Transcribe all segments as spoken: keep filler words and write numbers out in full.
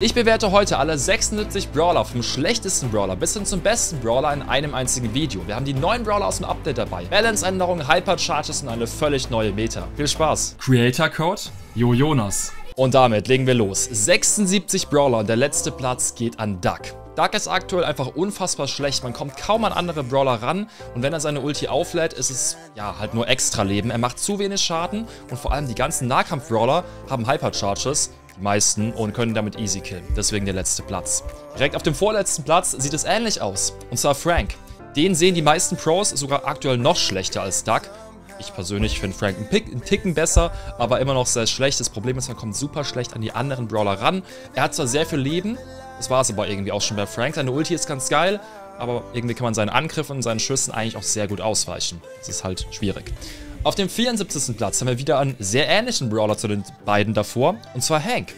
Ich bewerte heute alle sechsundsiebzig Brawler, vom schlechtesten Brawler bis hin zum besten Brawler in einem einzigen Video. Wir haben die neuen Brawler aus dem Update dabei, Balance-Änderungen, Hypercharges und eine völlig neue Meta. Viel Spaß! Creator-Code? Jo Jonas. Und damit legen wir los. sechsundsiebzig Brawler und der letzte Platz geht an Duck. Duck ist aktuell einfach unfassbar schlecht, man kommt kaum an andere Brawler ran und wenn er seine Ulti auflädt, ist es ja halt nur extra Leben. Er macht zu wenig Schaden und vor allem die ganzen Nahkampf-Brawler haben Hypercharges, die meisten, und können damit easy killen. Deswegen der letzte Platz. Direkt auf dem vorletzten Platz sieht es ähnlich aus, und zwar Frank. Den sehen die meisten Pros sogar aktuell noch schlechter als Duck. Ich persönlich finde Frank einen, Pick, einen Ticken besser, aber immer noch sehr schlecht. Das Problem ist, man kommt super schlecht an die anderen Brawler ran. Er hat zwar sehr viel Leben, das war es aber irgendwie auch schon bei Frank. Seine Ulti ist ganz geil, aber irgendwie kann man seinen Angriffen und seinen Schüssen eigentlich auch sehr gut ausweichen. Das ist halt schwierig. Auf dem vierundsiebzigsten Platz haben wir wieder einen sehr ähnlichen Brawler zu den beiden davor, und zwar Hank.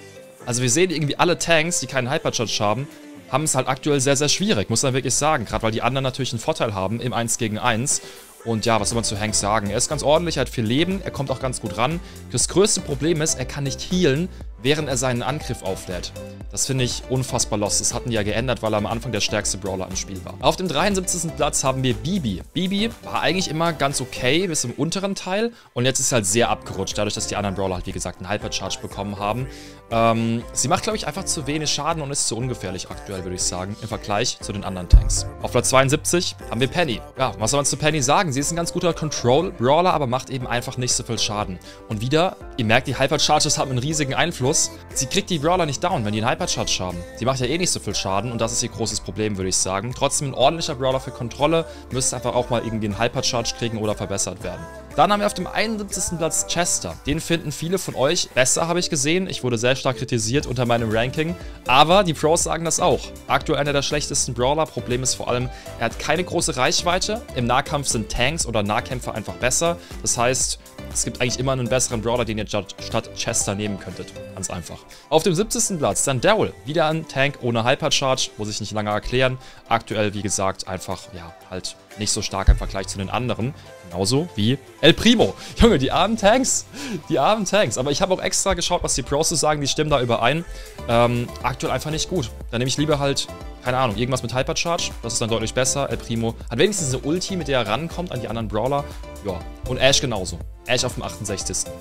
Also wir sehen irgendwie alle Tanks, die keinen Hypercharge haben, haben es halt aktuell sehr, sehr schwierig, muss man wirklich sagen. Gerade weil die anderen natürlich einen Vorteil haben im eins gegen eins. Und ja, was soll man zu Hank sagen? Er ist ganz ordentlich, er hat viel Leben, er kommt auch ganz gut ran. Das größte Problem ist, er kann nicht healen, während er seinen Angriff auflädt. Das finde ich unfassbar lost. Das hatten die ja geändert, weil er am Anfang der stärkste Brawler im Spiel war. Auf dem dreiundsiebzigsten Platz haben wir B B. B B war eigentlich immer ganz okay bis im unteren Teil und jetzt ist er halt sehr abgerutscht, dadurch, dass die anderen Brawler halt, wie gesagt, einen Hypercharge bekommen haben. Ähm, sie macht, glaube ich, einfach zu wenig Schaden und ist zu ungefährlich aktuell, würde ich sagen, im Vergleich zu den anderen Tanks. Auf Platz zweiundsiebzig haben wir Penny. Ja, was soll man zu Penny sagen? Sie ist ein ganz guter Control-Brawler, aber macht eben einfach nicht so viel Schaden. Und wieder, ihr merkt, die Hypercharges haben einen riesigen Einfluss. Sie kriegt die Brawler nicht down, wenn die einen Hypercharge haben. Sie macht ja eh nicht so viel Schaden und das ist ihr großes Problem, würde ich sagen. Trotzdem ein ordentlicher Brawler für Kontrolle, müsste einfach auch mal irgendwie einen Hypercharge kriegen oder verbessert werden. Dann haben wir auf dem einundsiebzigsten Platz Chester. Den finden viele von euch besser, habe ich gesehen. Ich wurde sehr stark kritisiert unter meinem Ranking, aber die Pros sagen das auch. Aktuell einer der schlechtesten Brawler. Problem ist vor allem, er hat keine große Reichweite. Im Nahkampf sind Tanks oder Nahkämpfer einfach besser. Das heißt, es gibt eigentlich immer einen besseren Brawler, den ihr statt Chester nehmen könntet. Ganz einfach. Auf dem siebzigsten Platz dann Daryl. Wieder ein Tank ohne Hypercharge. Muss ich nicht lange erklären. Aktuell, wie gesagt, einfach, ja, halt nicht so stark im Vergleich zu den anderen. Genauso wie El Primo. Junge, die armen Tanks. Die armen Tanks. Aber ich habe auch extra geschaut, was die Pros zu sagen. Die stimmen da überein. Ähm, aktuell einfach nicht gut. Dann nehme ich lieber halt, keine Ahnung, irgendwas mit Hypercharge. Das ist dann deutlich besser. El Primo hat wenigstens eine Ulti, mit der er rankommt an die anderen Brawler. Ja, und Ash genauso. Ash auf dem achtundsechzigsten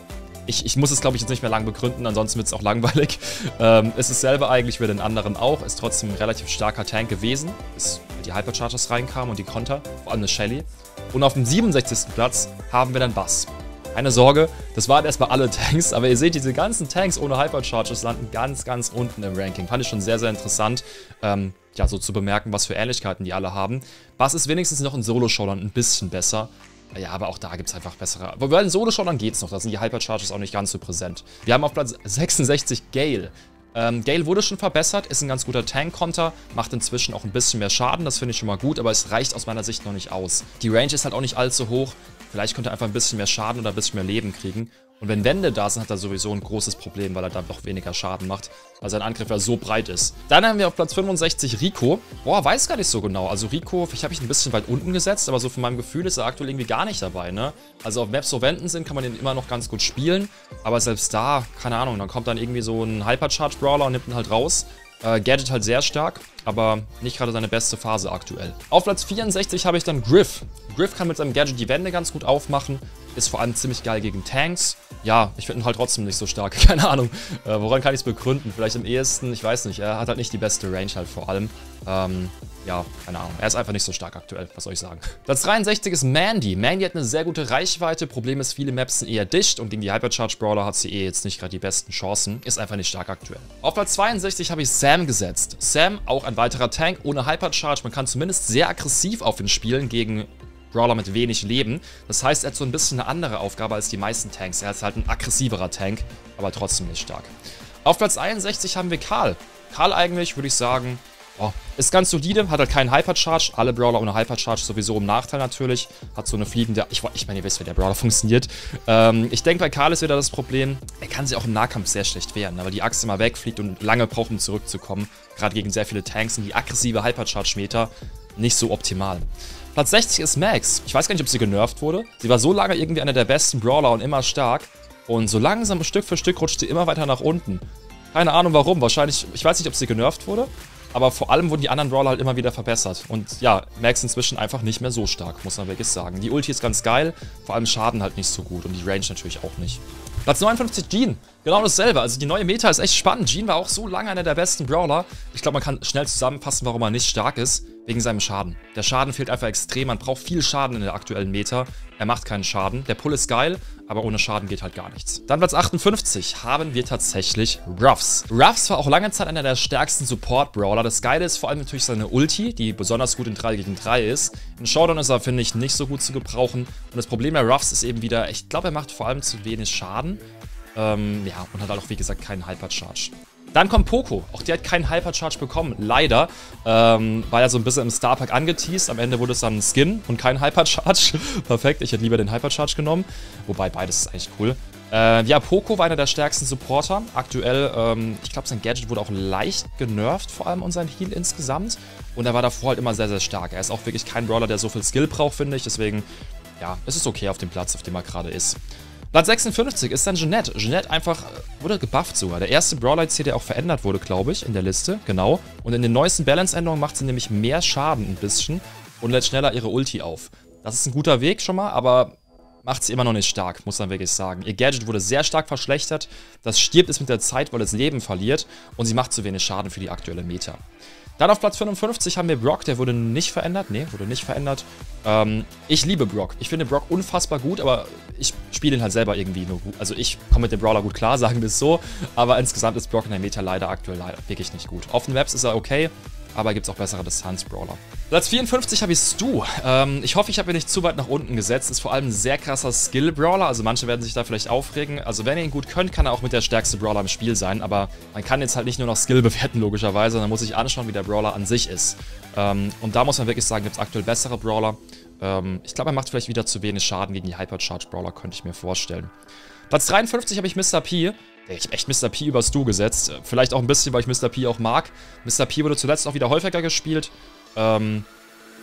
Ich, ich muss es, glaube ich, jetzt nicht mehr lang begründen, ansonsten wird es auch langweilig. Ähm, es ist selber eigentlich wie den anderen auch, ist trotzdem ein relativ starker Tank gewesen, bis die Hypercharges reinkamen und die Konter, vor allem eine Shelly. Und auf dem siebenundsechzigsten Platz haben wir dann Bass. Keine Sorge, das waren erstmal alle Tanks, aber ihr seht, diese ganzen Tanks ohne Hypercharges landen ganz, ganz unten im Ranking. Fand ich schon sehr, sehr interessant. Ähm, ja, so zu bemerken, was für Ähnlichkeiten die alle haben. Bass ist wenigstens noch in Solo-Showdown ein bisschen besser. Ja, aber auch da gibt es einfach bessere. Aber bei den Solo-Showdown geht es noch. Da sind die Hypercharges auch nicht ganz so präsent. Wir haben auf Platz sechsundsechzig Gale. Ähm, Gale wurde schon verbessert, ist ein ganz guter Tank-Konter, macht inzwischen auch ein bisschen mehr Schaden. Das finde ich schon mal gut, aber es reicht aus meiner Sicht noch nicht aus. Die Range ist halt auch nicht allzu hoch. Vielleicht könnte er einfach ein bisschen mehr Schaden oder ein bisschen mehr Leben kriegen. Und wenn Wände da sind, hat er sowieso ein großes Problem, weil er dann doch weniger Schaden macht, weil sein Angriff ja so breit ist. Dann haben wir auf Platz fünfundsechzig Rico. Boah, weiß gar nicht so genau. Also Rico, ich habe ihn ein bisschen weit unten gesetzt, aber so von meinem Gefühl ist er aktuell irgendwie gar nicht dabei, ne? Also auf Maps, wo Wänden sind, kann man ihn immer noch ganz gut spielen, aber selbst da, keine Ahnung, dann kommt dann irgendwie so ein Hypercharge-Brawler und nimmt ihn halt raus. Äh, Gadget halt sehr stark, aber nicht gerade seine beste Phase aktuell. Auf Platz vierundsechzig habe ich dann Griff. Griff kann mit seinem Gadget die Wände ganz gut aufmachen, ist vor allem ziemlich geil gegen Tanks. Ja, ich finde ihn halt trotzdem nicht so stark, keine Ahnung. Äh, woran kann ich es begründen? Vielleicht am ehesten, ich weiß nicht, er hat halt nicht die beste Range halt vor allem. Ähm, ja, keine Ahnung, er ist einfach nicht so stark aktuell, was soll ich sagen. Platz dreiundsechzig ist Mandy. Mandy hat eine sehr gute Reichweite, Problem ist, viele Maps sind eher dicht und gegen die Hypercharge-Brawler hat sie eh jetzt nicht gerade die besten Chancen. Ist einfach nicht stark aktuell. Auf Platz zweiundsechzig habe ich Sam gesetzt. Sam, auch ein weiterer Tank ohne Hypercharge, man kann zumindest sehr aggressiv auf ihn spielen gegen Brawler mit wenig Leben. Das heißt, er hat so ein bisschen eine andere Aufgabe als die meisten Tanks. Er ist halt ein aggressiverer Tank, aber trotzdem nicht stark. Auf Platz einundsechzig haben wir Karl. Karl eigentlich, würde ich sagen, oh, ist ganz solide, hat halt keinen Hypercharge. Alle Brawler ohne Hypercharge sowieso im Nachteil natürlich. Hat so eine fliegende... Ich, ich meine, ihr wisst, wie der Brawler funktioniert. Ähm, ich denke, bei Karl ist wieder das Problem, er kann sich auch im Nahkampf sehr schlecht wehren, weil die Axt immer wegfliegt und lange braucht, um zurückzukommen. Gerade gegen sehr viele Tanks sind die aggressive Hypercharge-Meter nicht so optimal. Platz sechzig ist Max. Ich weiß gar nicht, ob sie genervt wurde. Sie war so lange irgendwie einer der besten Brawler und immer stark. Und so langsam Stück für Stück rutscht sie immer weiter nach unten. Keine Ahnung warum, wahrscheinlich, ich weiß nicht, ob sie genervt wurde, aber vor allem wurden die anderen Brawler halt immer wieder verbessert. Und ja, Max inzwischen einfach nicht mehr so stark, muss man wirklich sagen. Die Ulti ist ganz geil, vor allem Schaden halt nicht so gut und die Range natürlich auch nicht. Platz neunundfünfzig, Jean. Genau dasselbe, also die neue Meta ist echt spannend. Jean war auch so lange einer der besten Brawler. Ich glaube, man kann schnell zusammenfassen, warum er nicht stark ist, wegen seinem Schaden. Der Schaden fehlt einfach extrem, man braucht viel Schaden in der aktuellen Meta. Er macht keinen Schaden, der Pull ist geil, aber ohne Schaden geht halt gar nichts. Dann Platz achtundfünfzig haben wir tatsächlich Ruffs. Ruffs war auch lange Zeit einer der stärksten Support-Brawler. Das Geile ist vor allem natürlich seine Ulti, die besonders gut in drei gegen drei ist. In Showdown ist er, finde ich, nicht so gut zu gebrauchen. Und das Problem bei Ruffs ist eben wieder, ich glaube, er macht vor allem zu wenig Schaden. Ähm, ja, und hat halt auch, wie gesagt, keinen Hypercharge. Dann kommt Poco. Auch der hat keinen Hypercharge bekommen, leider. Ähm, weil er so ein bisschen im Starpark angeteased. Am Ende wurde es dann ein Skin und kein Hypercharge. Perfekt, ich hätte lieber den Hypercharge genommen. Wobei, beides ist eigentlich cool. Äh, ja, Poco war einer der stärksten Supporter. Aktuell, ähm, ich glaube, sein Gadget wurde auch leicht genervt, vor allem und sein Heal insgesamt. Und er war davor halt immer sehr, sehr stark. Er ist auch wirklich kein Brawler, der so viel Skill braucht, finde ich. Deswegen, ja, es ist okay auf dem Platz, auf dem er gerade ist. Platz sechsundfünfzig ist dann Jeanette. Jeanette einfach wurde gebufft sogar. Der erste Brawler jetzt hier, der auch verändert wurde, glaube ich, in der Liste. Genau. Und in den neuesten Balance-Änderungen macht sie nämlich mehr Schaden ein bisschen und lädt schneller ihre Ulti auf. Das ist ein guter Weg schon mal, aber macht sie immer noch nicht stark, muss man wirklich sagen. Ihr Gadget wurde sehr stark verschlechtert. Das stirbt es mit der Zeit, weil es Leben verliert. Und sie macht zu wenig Schaden für die aktuelle Meta. Dann auf Platz fünfundfünfzig haben wir Brock, der wurde nicht verändert. Ne, wurde nicht verändert. Ähm, ich liebe Brock. Ich finde Brock unfassbar gut, aber ich spiele ihn halt selber irgendwie nur gut. Also ich komme mit dem Brawler gut klar, sagen wir es so. Aber insgesamt ist Brock in der Meta leider aktuell leider wirklich nicht gut. Auf den Maps ist er okay, aber gibt es auch bessere Distanz-Brawler. Platz vierundfünfzig habe ich Stu. Ähm, ich hoffe, ich habe ihn nicht zu weit nach unten gesetzt. Ist vor allem ein sehr krasser Skill-Brawler. Also manche werden sich da vielleicht aufregen. Also wenn ihr ihn gut könnt, kann er auch mit der stärkste Brawler im Spiel sein. Aber man kann jetzt halt nicht nur noch Skill bewerten, logischerweise. Sondern muss sich anschauen, wie der Brawler an sich ist. Ähm, und da muss man wirklich sagen, gibt es aktuell bessere Brawler. Ähm, ich glaube, er macht vielleicht wieder zu wenig Schaden gegen die Hypercharge-Brawler, könnte ich mir vorstellen. Platz dreiundfünfzig habe ich Mister P. Ich habe echt Mister P über Stu gesetzt. Vielleicht auch ein bisschen, weil ich Mister P auch mag. Mister P wurde zuletzt auch wieder häufiger gespielt. Ähm,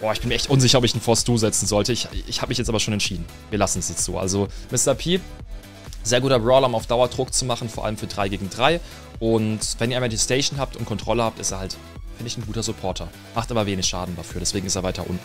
boah, ich bin mir echt unsicher, ob ich ihn vor Stu setzen sollte. Ich, ich habe mich jetzt aber schon entschieden. Wir lassen es jetzt so. Also Mister P, sehr guter Brawler, um auf Dauer Druck zu machen, vor allem für drei gegen drei. Und wenn ihr einmal die Station habt und Kontrolle habt, ist er halt, finde ich, ein guter Supporter. Macht aber wenig Schaden dafür, deswegen ist er weiter unten.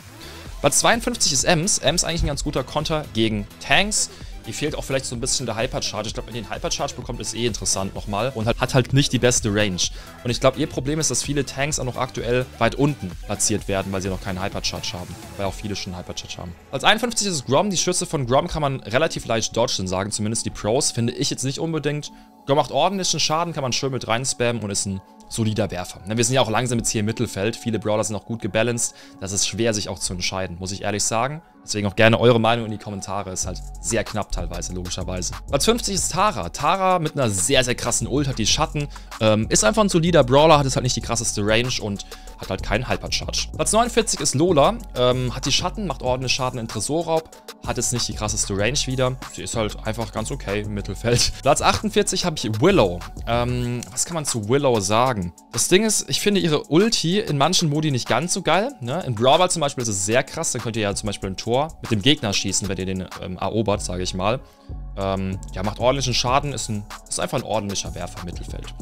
Platz zweiundfünfzig ist Ems. Ems eigentlich ein ganz guter Konter gegen Tanks. Ihr fehlt auch vielleicht so ein bisschen der Hypercharge. Ich glaube, wenn ihr den Hypercharge bekommt, ist eh interessant nochmal. Und hat halt nicht die beste Range. Und ich glaube, ihr Problem ist, dass viele Tanks auch noch aktuell weit unten platziert werden, weil sie noch keinen Hypercharge haben. Weil auch viele schon Hypercharge haben. Als einundfünfzig ist Grom. Die Schüsse von Grom kann man relativ leicht dodgen, sagen zumindest die Pros. Finde ich jetzt nicht unbedingt. Grom macht ordentlichen Schaden, kann man schön mit reinspammen und ist ein solider Werfer. Wir sind ja auch langsam jetzt hier im Mittelfeld. Viele Brawler sind auch gut gebalanced. Das ist schwer, sich auch zu entscheiden, muss ich ehrlich sagen. Deswegen auch gerne eure Meinung in die Kommentare. Ist halt sehr knapp teilweise, logischerweise. Platz fünfzig ist Tara. Tara mit einer sehr, sehr krassen Ult hat die Schatten. Ähm, ist einfach ein solider Brawler, hat es halt nicht die krasseste Range und hat halt keinen Hypercharge. Platz neunundvierzig ist Lola. Ähm, hat die Schatten, macht ordentlich Schaden in Tresorraub. Hat jetzt nicht die krasseste Range wieder. Sie ist halt einfach ganz okay im Mittelfeld. Platz achtundvierzig habe ich Willow. Ähm, was kann man zu Willow sagen? Das Ding ist, ich finde ihre Ulti in manchen Modi nicht ganz so geil. Ne? In Brawl zum Beispiel ist es sehr krass. Da könnt ihr ja zum Beispiel ein Tor mit dem Gegner schießen, wenn ihr den ähm, erobert, sage ich mal. Ähm, ja, macht ordentlichen Schaden, ist, ein, ist einfach ein ordentlicher Werfer im Mittelfeld.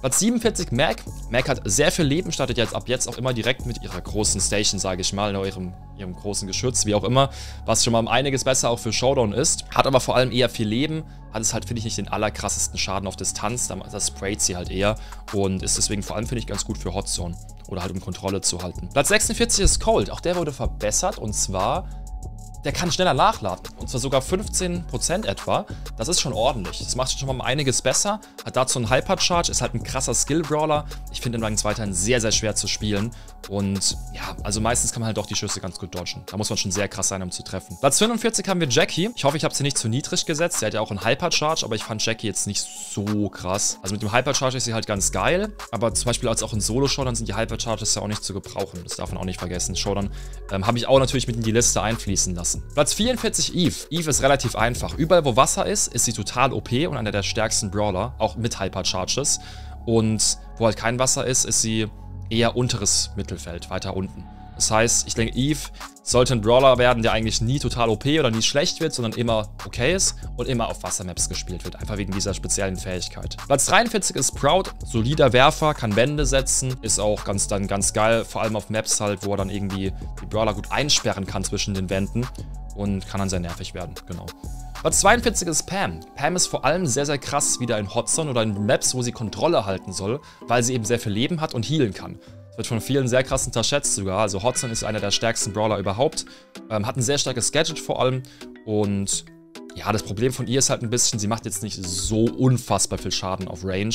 Platz siebenundvierzig, Mac. Mac hat sehr viel Leben, startet jetzt ab jetzt auch immer direkt mit ihrer großen Station, sage ich mal, ihrem, ihrem großen Geschütz, wie auch immer, was schon mal um einiges besser auch für Showdown ist. Hat aber vor allem eher viel Leben, hat es halt, finde ich, nicht den allerkrassesten Schaden auf Distanz, das sprayt sie halt eher und ist deswegen vor allem, finde ich, ganz gut für Hotzone oder halt um Kontrolle zu halten. Platz sechsundvierzig ist Cold, auch der wurde verbessert und zwar... Der kann schneller nachladen, und zwar sogar fünfzehn Prozent etwa. Das ist schon ordentlich. Das macht schon mal einiges besser. Hat dazu einen Hypercharge, ist halt ein krasser Skill-Brawler. Ich finde ihn übrigens weiterhin sehr, sehr schwer zu spielen. Und ja, also meistens kann man halt doch die Schüsse ganz gut dodgen. Da muss man schon sehr krass sein, um zu treffen. Platz fünfundvierzig haben wir Jackie. Ich hoffe, ich habe sie nicht zu niedrig gesetzt. Sie hat ja auch einen Hypercharge, aber ich fand Jackie jetzt nicht so krass. Also mit dem Hypercharge ist sie halt ganz geil. Aber zum Beispiel als auch in Solo-Showdown sind die Hypercharges ja auch nicht zu gebrauchen. Das darf man auch nicht vergessen. Showdown ähm, habe ich auch natürlich mit in die Liste einfließen lassen. Platz vierundvierzig, Eve. Eve ist relativ einfach. Überall, wo Wasser ist, ist sie total O P und einer der stärksten Brawler, auch mit Hypercharges. Und wo halt kein Wasser ist, ist sie eher unteres Mittelfeld, weiter unten. Das heißt, ich denke, Eve sollte ein Brawler werden, der eigentlich nie total O P oder nie schlecht wird, sondern immer okay ist und immer auf Wassermaps gespielt wird, einfach wegen dieser speziellen Fähigkeit. Platz dreiundvierzig ist Sprout, solider Werfer, kann Wände setzen, ist auch ganz, dann ganz geil, vor allem auf Maps halt, wo er dann irgendwie die Brawler gut einsperren kann zwischen den Wänden und kann dann sehr nervig werden, genau. Platz zweiundvierzig ist Pam. Pam ist vor allem sehr, sehr krass wieder in Hotzone oder in Maps, wo sie Kontrolle halten soll, weil sie eben sehr viel Leben hat und healen kann. Wird von vielen sehr krass unterschätzt sogar. Also Hudson ist einer der stärksten Brawler überhaupt. Ähm, hat ein sehr starkes Gadget vor allem. Und ja, das Problem von ihr ist halt ein bisschen, sie macht jetzt nicht so unfassbar viel Schaden auf Range.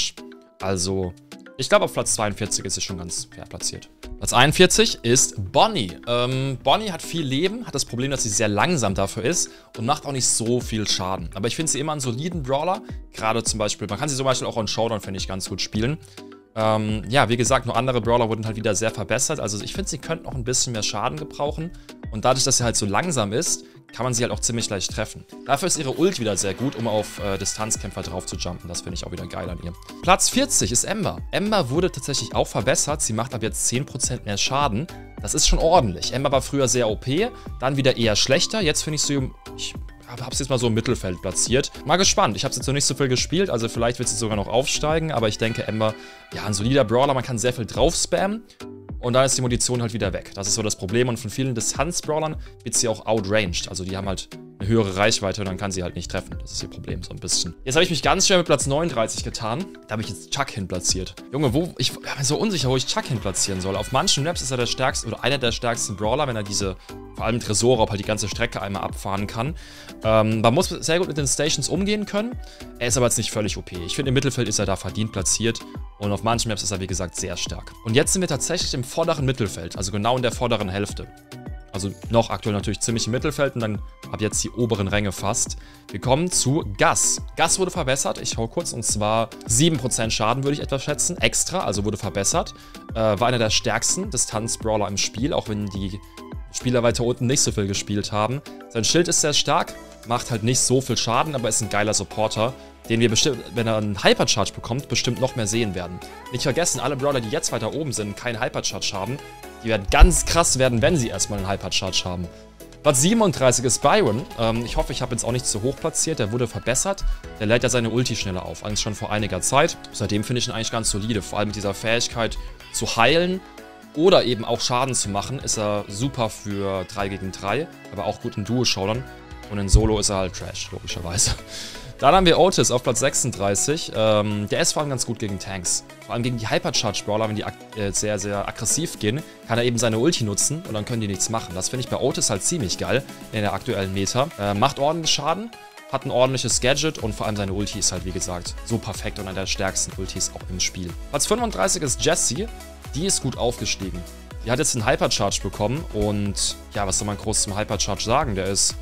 Also ich glaube, auf Platz zweiundvierzig ist sie schon ganz fair platziert. Platz einundvierzig ist Bonnie. Ähm, Bonnie hat viel Leben, hat das Problem, dass sie sehr langsam dafür ist und macht auch nicht so viel Schaden. Aber ich finde sie immer einen soliden Brawler. Gerade zum Beispiel, man kann sie zum Beispiel auch on Showdown, finde ich, ganz gut spielen. Ähm, ja, wie gesagt, nur andere Brawler wurden halt wieder sehr verbessert. Also ich finde, sie könnten auch ein bisschen mehr Schaden gebrauchen. Und dadurch, dass sie halt so langsam ist, kann man sie halt auch ziemlich leicht treffen. Dafür ist ihre Ult wieder sehr gut, um auf äh, Distanzkämpfer drauf zu jumpen. Das finde ich auch wieder geil an ihr. Platz vierzig ist Ember. Ember wurde tatsächlich auch verbessert. Sie macht ab jetzt zehn Prozent mehr Schaden. Das ist schon ordentlich. Ember war früher sehr O P, dann wieder eher schlechter. Jetzt finde ich sie... Ich habe sie jetzt mal so im Mittelfeld platziert. Mal gespannt. Ich habe sie jetzt noch nicht so viel gespielt, also vielleicht wird sie sogar noch aufsteigen. Aber ich denke, Ember, ja, ein solider Brawler. Man kann sehr viel drauf spammen. Und dann ist die Munition halt wieder weg. Das ist so das Problem. Und von vielen Distanz-Brawlern wird sie auch outranged. Also die haben halt eine höhere Reichweite und dann kann sie halt nicht treffen. Das ist ihr Problem so ein bisschen. Jetzt habe ich mich ganz schwer mit Platz neununddreißig getan. Da habe ich jetzt Chuck hinplatziert. Junge, wo... Ich bin so unsicher, wo ich Chuck hinplatzieren soll. Auf manchen Maps ist er der stärkste oder einer der stärksten Brawler, wenn er diese... Vor allem Tresorraub halt die ganze Strecke einmal abfahren kann. Ähm, man muss sehr gut mit den Stations umgehen können. Er ist aber jetzt nicht völlig O P. Ich finde, im Mittelfeld ist er da verdient platziert. Und auf manchen Maps ist er, wie gesagt, sehr stark. Und jetzt sind wir tatsächlich im vorderen Mittelfeld. Also genau in der vorderen Hälfte. Also noch aktuell natürlich ziemlich im Mittelfeld. Und dann ab jetzt die oberen Ränge fast. Wir kommen zu Gas. Gas wurde verbessert. Ich hau kurz. Und zwar sieben Prozent Schaden würde ich etwa schätzen. Extra, also wurde verbessert. Äh, war einer der stärksten Distanz-Brawler im Spiel. Auch wenn die... Spieler weiter unten nicht so viel gespielt haben. Sein Schild ist sehr stark, macht halt nicht so viel Schaden, aber ist ein geiler Supporter, den wir bestimmt, wenn er einen Hypercharge bekommt, bestimmt noch mehr sehen werden. Nicht vergessen, alle Brawler, die jetzt weiter oben sind, keinen Hypercharge haben, die werden ganz krass werden, wenn sie erstmal einen Hypercharge haben. Platz siebenunddreißig ist Byron. Ähm, ich hoffe, ich habe jetzt auch nicht zu hoch platziert. Der wurde verbessert. Der lädt ja seine Ulti schneller auf, eigentlich schon vor einiger Zeit. Seitdem finde ich ihn eigentlich ganz solide, vor allem mit dieser Fähigkeit zu heilen. Oder eben auch Schaden zu machen, ist er super für drei gegen drei, aber auch gut in Duo-Showdown. Und in Solo ist er halt Trash, logischerweise. Dann haben wir Otis auf Platz sechsunddreißig. Ähm, der ist vor allem ganz gut gegen Tanks. Vor allem gegen die Hypercharge-Brawler, wenn die äh, sehr, sehr aggressiv gehen, kann er eben seine Ulti nutzen und dann können die nichts machen. Das finde ich bei Otis halt ziemlich geil in der aktuellen Meta. Äh, macht ordentlich Schaden, hat ein ordentliches Gadget und vor allem seine Ulti ist halt, wie gesagt, so perfekt und einer der stärksten Ultis auch im Spiel. Platz fünfunddreißig ist Jessie. Die ist gut aufgestiegen. Die hat jetzt einen Hypercharge bekommen und ja, was soll man groß zum Hypercharge sagen? Der ist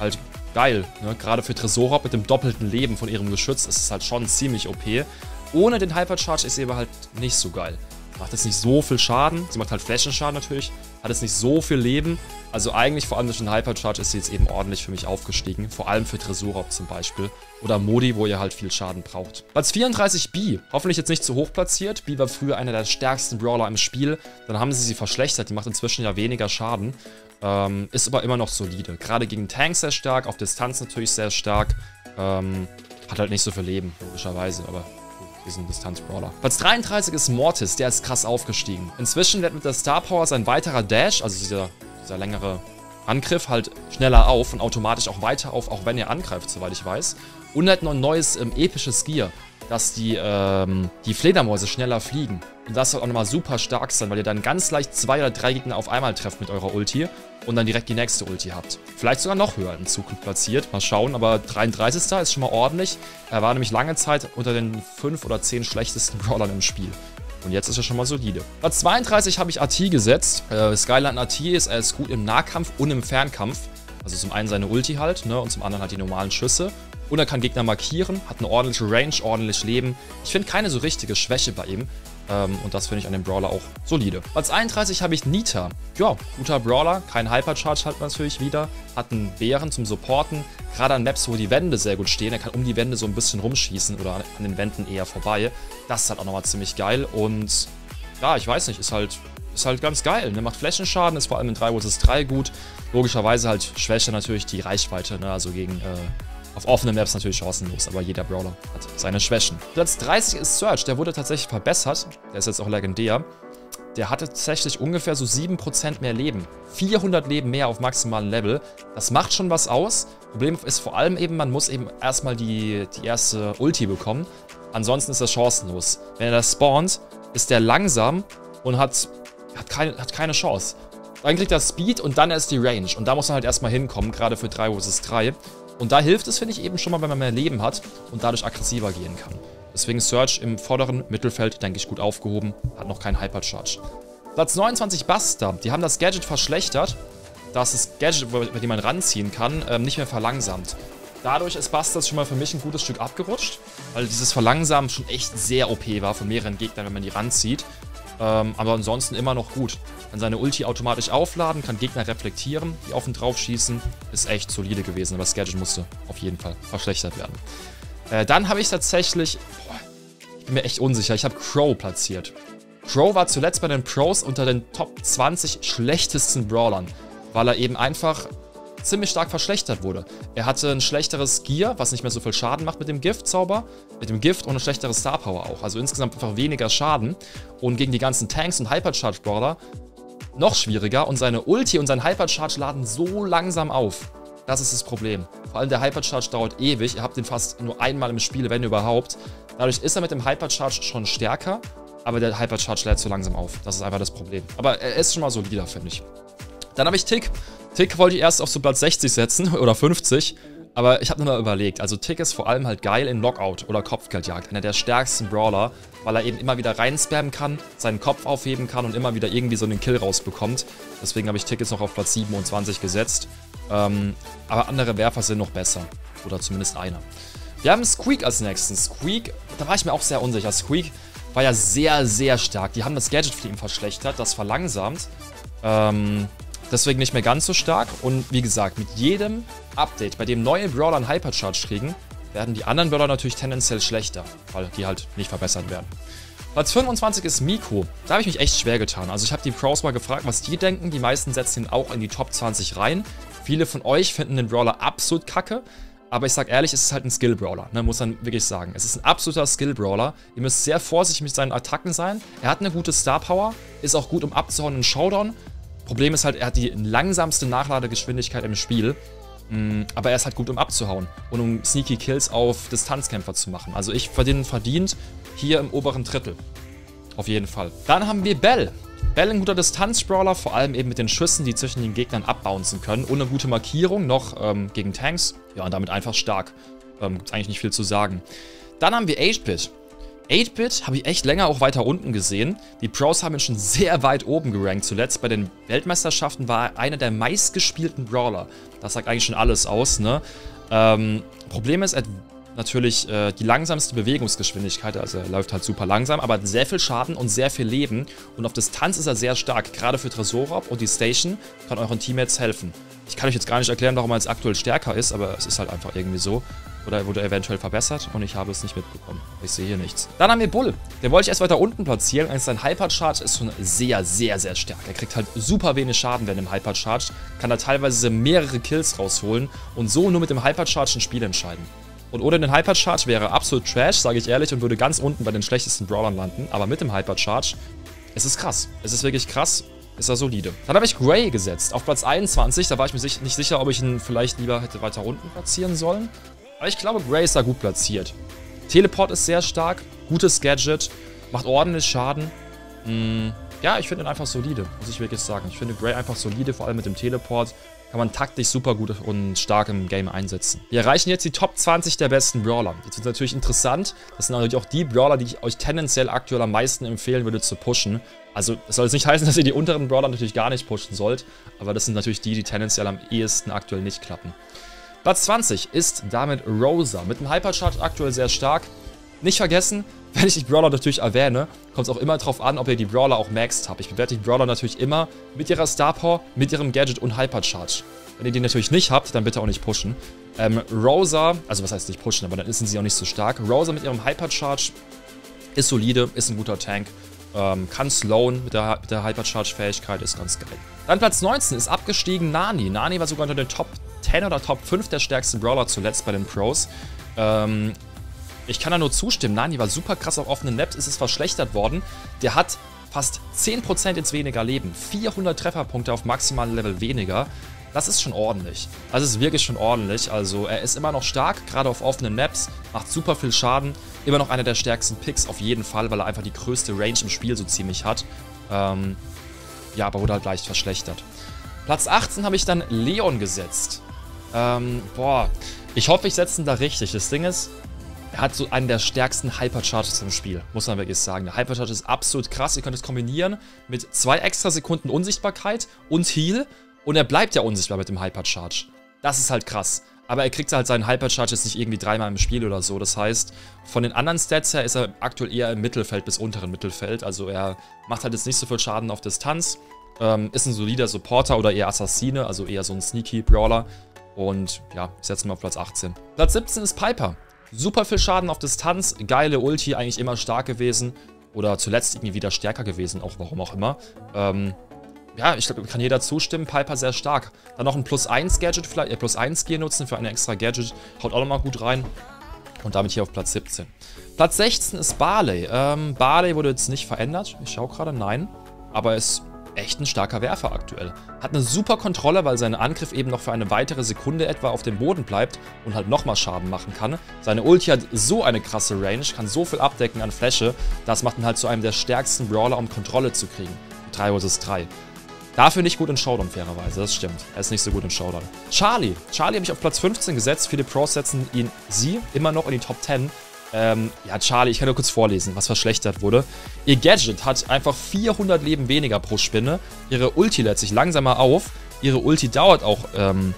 halt geil, ne? Gerade für Tresora mit dem doppelten Leben von ihrem Geschütz ist es halt schon ziemlich O P. Ohne den Hypercharge ist sie aber halt nicht so geil. Macht jetzt nicht so viel Schaden. Sie macht halt Flächenschaden natürlich. Hat jetzt nicht so viel Leben. Also eigentlich vor allem durch den Hypercharge ist sie jetzt eben ordentlich für mich aufgestiegen. Vor allem für Tresorraub zum Beispiel. Oder Modi, wo ihr halt viel Schaden braucht. Platz vierunddreißig B. Hoffentlich jetzt nicht zu hoch platziert. B war früher einer der stärksten Brawler im Spiel. Dann haben sie sie verschlechtert. Die macht inzwischen ja weniger Schaden. Ähm, ist aber immer noch solide. Gerade gegen Tanks sehr stark. Auf Distanz natürlich sehr stark. Ähm, hat halt nicht so viel Leben, logischerweise. Aber... diesen Distanz-Brawler. Platz dreiunddreißig ist Mortis, der ist krass aufgestiegen. Inzwischen wird mit der Star Power sein weiterer Dash, also dieser, dieser längere Angriff, halt schneller auf und automatisch auch weiter auf, auch wenn ihr angreift, soweit ich weiß. Und halt noch ein neues ähm, episches Gear, dass die, ähm, die Fledermäuse schneller fliegen. Und das soll auch nochmal super stark sein, weil ihr dann ganz leicht zwei oder drei Gegner auf einmal trefft mit eurer Ulti und dann direkt die nächste Ulti habt. Vielleicht sogar noch höher in Zukunft platziert, mal schauen, aber dreiunddreißig ist schon mal ordentlich. Er war nämlich lange Zeit unter den fünf oder zehn schlechtesten Brawlern im Spiel. Und jetzt ist er schon mal solide. Platz zweiunddreißig habe ich A T gesetzt. Äh, Skyland A T ist, er ist gut im Nahkampf und im Fernkampf. Also zum einen seine Ulti halt, ne, und zum anderen halt die normalen Schüsse. Und er kann Gegner markieren, hat eine ordentliche Range, ordentlich Leben. Ich finde keine so richtige Schwäche bei ihm. Ähm, und das finde ich an dem Brawler auch solide. Platz einunddreißig habe ich Nita. Ja, guter Brawler, kein Hypercharge halt natürlich wieder. Hat einen Bären zum Supporten. Gerade an Maps, wo die Wände sehr gut stehen. Er kann um die Wände so ein bisschen rumschießen oder an den Wänden eher vorbei. Das ist halt auch nochmal ziemlich geil. Und ja, ich weiß nicht, ist halt ist halt ganz geil, ne? Macht Flächenschaden, ist vor allem in drei versus drei gut. Logischerweise halt schwächer natürlich die Reichweite, ne? Also gegen, äh, auf offenen Maps natürlich chancenlos, aber jeder Brawler hat seine Schwächen. Platz dreißig ist Search, der wurde tatsächlich verbessert, der ist jetzt auch legendär. Der hatte tatsächlich ungefähr so sieben Prozent mehr Leben. vierhundert Leben mehr auf maximalem Level. Das macht schon was aus. Problem ist vor allem eben, man muss eben erstmal die, die erste Ulti bekommen. Ansonsten ist das chancenlos. Wenn er das spawnt, ist der langsam und hat, hat, kein, hat keine Chance. Dann kriegt er Speed und dann erst die Range. Und da muss man halt erstmal hinkommen, gerade für drei versus drei. Und da hilft es, finde ich, eben schon mal, wenn man mehr Leben hat und dadurch aggressiver gehen kann. Deswegen Surge im vorderen Mittelfeld, denke ich, gut aufgehoben. Hat noch keinen Hypercharge. Platz neunundzwanzig, Buster. Die haben das Gadget verschlechtert, dass das Gadget, mit dem man ranziehen kann, nicht mehr verlangsamt. Dadurch ist Buster schon mal für mich ein gutes Stück abgerutscht, weil dieses Verlangsamen schon echt sehr O P war von mehreren Gegnern, wenn man die ranzieht. Aber ansonsten immer noch gut. Kann seine Ulti automatisch aufladen, kann Gegner reflektieren, die auf ihn drauf schießen. Ist echt solide gewesen, aber das Gadget musste auf jeden Fall verschlechtert werden. Dann habe ich tatsächlich, boah, ich bin mir echt unsicher, ich habe Crow platziert. Crow war zuletzt bei den Pros unter den Top zwanzig schlechtesten Brawlern, weil er eben einfach ziemlich stark verschlechtert wurde. Er hatte ein schlechteres Gear, was nicht mehr so viel Schaden macht mit dem Gift-Zauber, mit dem Gift und ein schlechteres Star Power auch. Also insgesamt einfach weniger Schaden und gegen die ganzen Tanks und Hypercharge-Brawler noch schwieriger. Und seine Ulti und sein Hypercharge laden so langsam auf. Das ist das Problem. Vor allem der Hypercharge dauert ewig. Ihr habt den fast nur einmal im Spiel, wenn überhaupt. Dadurch ist er mit dem Hypercharge schon stärker, aber der Hypercharge lädt so langsam auf. Das ist einfach das Problem. Aber er ist schon mal solider, finde ich. Dann habe ich Tick. Tick wollte ich erst auf so Platz sechzig setzen oder fünfzig, aber ich habe nur mal überlegt. Also Tick ist vor allem halt geil in Knockout oder Kopfgeldjagd. Einer der stärksten Brawler, weil er eben immer wieder reinspammen kann, seinen Kopf aufheben kann und immer wieder irgendwie so einen Kill rausbekommt. Deswegen habe ich Tick jetzt noch auf Platz siebenundzwanzig gesetzt. Ähm, aber andere Werfer sind noch besser. Oder zumindest einer. Wir haben Squeak als nächsten. Squeak, da war ich mir auch sehr unsicher. Squeak war ja sehr, sehr stark. Die haben das Gadget für ihn verschlechtert, das verlangsamt. Ähm, deswegen nicht mehr ganz so stark. Und wie gesagt, mit jedem Update, bei dem neue Brawler einen Hypercharge kriegen, werden die anderen Brawler natürlich tendenziell schlechter, weil die halt nicht verbessert werden. Platz fünfundzwanzig ist Miko. Da habe ich mich echt schwer getan. Also ich habe die Pros mal gefragt, was die denken. Die meisten setzen ihn auch in die Top zwanzig rein. Viele von euch finden den Brawler absolut kacke, aber ich sag ehrlich, es ist halt ein Skill-Brawler, ne, muss man wirklich sagen. Es ist ein absoluter Skill-Brawler. Ihr müsst sehr vorsichtig mit seinen Attacken sein. Er hat eine gute Star-Power, ist auch gut, um abzuhauen in Showdown. Problem ist halt, er hat die langsamste Nachladegeschwindigkeit im Spiel, mh, aber er ist halt gut, um abzuhauen und um sneaky Kills auf Distanzkämpfer zu machen. Also ich verdiene verdient hier im oberen Drittel, auf jeden Fall. Dann haben wir Bell. Bell ein guter Distanz-Brawler, vor allem eben mit den Schüssen, die zwischen den Gegnern abbouncen können. Ohne gute Markierung, noch ähm, gegen Tanks. Ja, und damit einfach stark. Ähm, gibt's eigentlich nicht viel zu sagen. Dann haben wir acht Bit. acht Bit habe ich echt länger auch weiter unten gesehen. Die Pros haben ihn schon sehr weit oben gerankt. Zuletzt bei den Weltmeisterschaften war er einer der meistgespielten Brawler. Das sagt eigentlich schon alles aus, ne? Ähm, Problem ist, er hat natürlich äh, die langsamste Bewegungsgeschwindigkeit, also er läuft halt super langsam, aber hat sehr viel Schaden und sehr viel Leben und auf Distanz ist er sehr stark, gerade für Tresorraub und die Station kann euren Teammates helfen. Ich kann euch jetzt gar nicht erklären, warum er jetzt aktuell stärker ist, aber es ist halt einfach irgendwie so. Oder er wurde eventuell verbessert und ich habe es nicht mitbekommen. Ich sehe hier nichts. Dann haben wir Bull. Den wollte ich erst weiter unten platzieren, als sein Hypercharge ist schon sehr, sehr, sehr stark. Er kriegt halt super wenig Schaden während dem Hypercharge, kann da teilweise mehrere Kills rausholen und so nur mit dem Hypercharge ein Spiel entscheiden. Und ohne den Hypercharge wäre er absolut Trash, sage ich ehrlich, und würde ganz unten bei den schlechtesten Brawlern landen. Aber mit dem Hypercharge, es ist krass. Es ist wirklich krass, ist er solide. Dann habe ich Grey gesetzt, auf Platz einundzwanzig. Da war ich mir nicht sicher, ob ich ihn vielleicht lieber hätte weiter unten platzieren sollen. Aber ich glaube, Grey ist da gut platziert. Teleport ist sehr stark, gutes Gadget, macht ordentlich Schaden. Hm, ja, ich finde ihn einfach solide, muss ich wirklich sagen. Ich finde Grey einfach solide, vor allem mit dem Teleport. Kann man taktisch super gut und stark im Game einsetzen. Wir erreichen jetzt die Top zwanzig der besten Brawler. Jetzt wird es natürlich interessant. Das sind natürlich auch die Brawler, die ich euch tendenziell aktuell am meisten empfehlen würde zu pushen. Also, das soll jetzt nicht heißen, dass ihr die unteren Brawler natürlich gar nicht pushen sollt. Aber das sind natürlich die, die tendenziell am ehesten aktuell nicht klappen. Platz zwanzig ist damit Rosa. Mit dem Hypercharge aktuell sehr stark. Nicht vergessen, wenn ich die Brawler natürlich erwähne, kommt es auch immer darauf an, ob ihr die Brawler auch maxed habt. Ich bewerte die Brawler natürlich immer mit ihrer Star Power, mit ihrem Gadget und Hypercharge. Wenn ihr die natürlich nicht habt, dann bitte auch nicht pushen. Ähm, Rosa, also was heißt nicht pushen, aber dann ist sie auch nicht so stark. Rosa mit ihrem Hypercharge ist solide, ist ein guter Tank. Ähm, kann slowen mit der, mit der Hypercharge-Fähigkeit, ist ganz geil. Dann Platz neunzehn ist abgestiegen Nani. Nani war sogar unter den Top zehn oder Top fünf der stärksten Brawler zuletzt bei den Pros. Ähm, ich kann da nur zustimmen. Nani war super krass auf offenen Maps, ist es verschlechtert worden. Der hat fast zehn Prozent ins weniger Leben. vierhundert Trefferpunkte auf maximalen Level weniger. Das ist schon ordentlich. Das ist wirklich schon ordentlich. Also er ist immer noch stark, gerade auf offenen Maps, macht super viel Schaden. Immer noch einer der stärksten Picks auf jeden Fall, weil er einfach die größte Range im Spiel so ziemlich hat. Ähm, ja, aber wurde halt leicht verschlechtert. Platz achtzehn habe ich dann Leon gesetzt. Ähm, boah, ich hoffe, ich setze ihn da richtig. Das Ding ist, er hat so einen der stärksten Hypercharges im Spiel, muss man wirklich sagen. Der Hypercharge ist absolut krass. Ihr könnt es kombinieren mit zwei extra Sekunden Unsichtbarkeit und Heal. Und er bleibt ja unsichtbar mit dem Hypercharge. Das ist halt krass. Aber er kriegt halt seinen Hypercharge jetzt nicht irgendwie dreimal im Spiel oder so. Das heißt, von den anderen Stats her ist er aktuell eher im Mittelfeld bis unteren Mittelfeld. Also er macht halt jetzt nicht so viel Schaden auf Distanz. Ähm, ist ein solider Supporter oder eher Assassine, also eher so ein Sneaky Brawler. Und ja, ich setze ihn mal auf Platz achtzehn. Platz siebzehn ist Piper. Super viel Schaden auf Distanz. Geile Ulti, eigentlich immer stark gewesen. Oder zuletzt irgendwie wieder stärker gewesen, auch warum auch immer. Ähm... Ja, ich glaube, kann jeder zustimmen. Piper sehr stark. Dann noch ein Plus eins Gadget vielleicht, äh, Plus eins Gear nutzen für eine extra Gadget. Haut auch nochmal gut rein. Und damit hier auf Platz siebzehn. Platz sechzehn ist Barley. Ähm, Barley wurde jetzt nicht verändert. Ich schaue gerade, nein. Aber er ist echt ein starker Werfer aktuell. Hat eine super Kontrolle, weil sein Angriff eben noch für eine weitere Sekunde etwa auf dem Boden bleibt und halt nochmal Schaden machen kann. Seine Ulti hat so eine krasse Range, kann so viel abdecken an Fläche. Das macht ihn halt zu einem der stärksten Brawler, um Kontrolle zu kriegen. drei versus drei. Dafür nicht gut in Showdown, fairerweise, das stimmt. Er ist nicht so gut in Showdown. Charlie. Charlie habe ich auf Platz fünfzehn gesetzt. Viele Pros setzen ihn, sie, immer noch in die Top zehn. Ähm, ja, Charlie, ich kann nur kurz vorlesen, was verschlechtert wurde. Ihr Gadget hat einfach vierhundert Leben weniger pro Spinne. Ihre Ulti lädt sich langsamer auf. Ihre Ulti dauert auch ähm,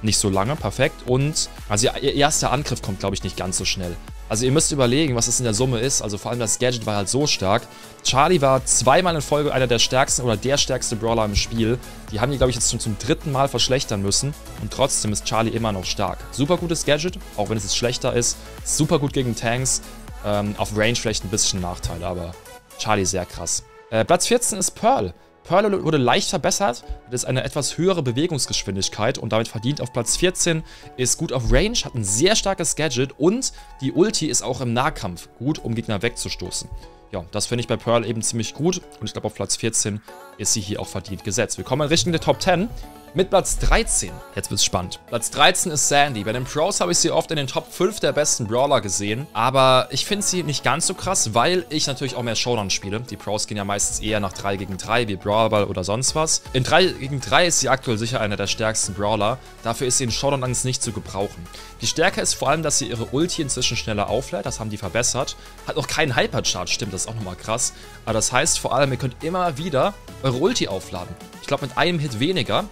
nicht so lange, perfekt. Und also ihr erster Angriff kommt, glaube ich, nicht ganz so schnell. Also ihr müsst überlegen, was das in der Summe ist. Also vor allem das Gadget war halt so stark. Charlie war zweimal in Folge einer der stärksten oder der stärkste Brawler im Spiel. Die haben die, glaube ich, jetzt schon zum dritten Mal verschlechtern müssen. Und trotzdem ist Charlie immer noch stark. Super gutes Gadget, auch wenn es jetzt schlechter ist. Super gut gegen Tanks. Ähm, auf Range vielleicht ein bisschen Nachteil, aber Charlie sehr krass. Äh, Platz vierzehn ist Pearl. Pearl wurde leicht verbessert, hat jetzt eine etwas höhere Bewegungsgeschwindigkeit und damit verdient auf Platz vierzehn, ist gut auf Range, hat ein sehr starkes Gadget und die Ulti ist auch im Nahkampf gut, um Gegner wegzustoßen. Ja, das finde ich bei Pearl eben ziemlich gut und ich glaube auf Platz vierzehn ist sie hier auch verdient gesetzt. Wir kommen in Richtung der Top zehn mit Platz dreizehn. Jetzt wird's spannend. Platz dreizehn ist Sandy. Bei den Pros habe ich sie oft in den Top fünf der besten Brawler gesehen, aber ich finde sie nicht ganz so krass, weil ich natürlich auch mehr Showdown spiele. Die Pros gehen ja meistens eher nach drei gegen drei, wie Brawl Ball oder sonst was. In drei gegen drei ist sie aktuell sicher einer der stärksten Brawler, dafür ist sie in Showdown Angst nicht zu gebrauchen. Die Stärke ist vor allem, dass sie ihre Ulti inzwischen schneller auflädt, das haben die verbessert. Hat noch keinen Hypercharge, stimmt, das ist auch nochmal krass. Aber das heißt vor allem, ihr könnt immer wieder eure Ulti aufladen. Ich glaube mit einem Hit weniger.